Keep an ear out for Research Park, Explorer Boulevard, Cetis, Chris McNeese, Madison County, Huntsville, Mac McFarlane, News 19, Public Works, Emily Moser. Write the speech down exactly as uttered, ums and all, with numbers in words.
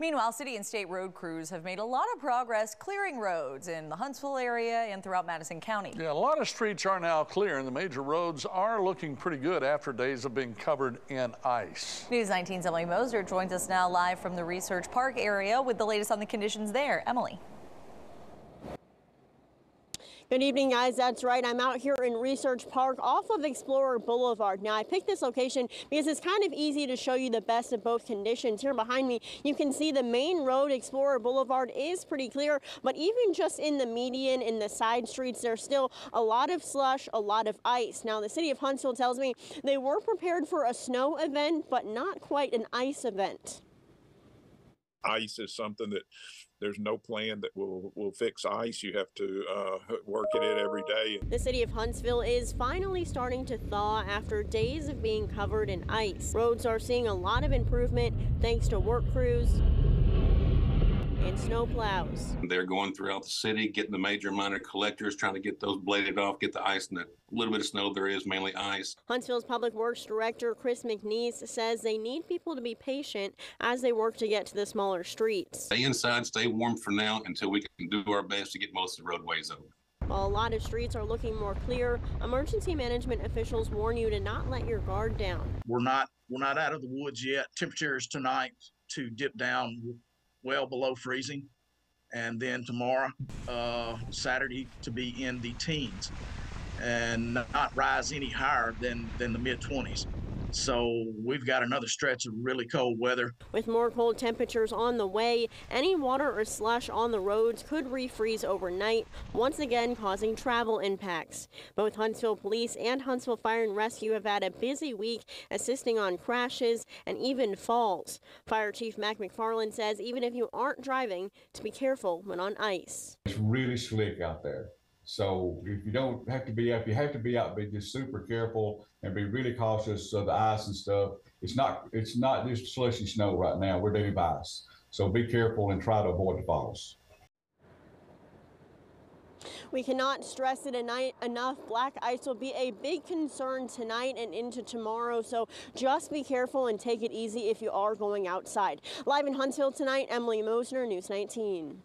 Meanwhile, city and state road crews have made a lot of progress clearing roads in the Huntsville area and throughout Madison County. Yeah, a lot of streets are now clear, and the major roads are looking pretty good after days of being covered in ice. News nineteen's Emily Moser joins us now live from the Research Park area with the latest on the conditions there. Emily. Good evening, guys. That's right. I'm out here in Research Park off of Explorer Boulevard. Now, I picked this location because it's kind of easy to show you the best of both conditions. Here behind me, you can see the main road, Explorer Boulevard, is pretty clear, but even just in the median, in the side streets, there's still a lot of slush, a lot of ice. Now, the city of Huntsville tells me they were prepared for a snow event, but not quite an ice event. Ice is something that there's no plan that will will fix ice. You have to uh, work at it every day. The city of Huntsville is finally starting to thaw after days of being covered in ice. Roads are seeing a lot of improvement thanks to work crews and snow plows. They're going throughout the city, getting the major and minor collectors, trying to get those bladed off, get the ice and the little bit of snow there is, mainly ice. Huntsville's Public Works Director Chris McNeese says they need people to be patient as they work to get to the smaller streets. Stay inside, stay warm for now until we can do our best to get most of the roadways over. While a lot of streets are looking more clear, emergency management officials warn you to not let your guard down. We're not, we're not out of the woods yet. Temperatures tonight to dip down well below freezing, and then tomorrow, uh, Saturday, to be in the teens and not rise any higher than, than the mid twenties. So we've got another stretch of really cold weather. With more cold temperatures on the way, any water or slush on the roads could refreeze overnight, once again causing travel impacts. Both Huntsville Police and Huntsville Fire and Rescue have had a busy week assisting on crashes and even falls. Fire Chief Mac McFarlane says even if you aren't driving, to be careful when on ice. It's really slick out there. So if you don't have to be up, you have to be out, be just super careful and be really cautious of the ice and stuff. It's not, it's not just slushy snow right now. We're dealing with ice. So be careful and try to avoid the falls. We cannot stress it enough. Black ice will be a big concern tonight and into tomorrow, so just be careful and take it easy if you are going outside. Live in Huntsville tonight, Emily Moser, News nineteen.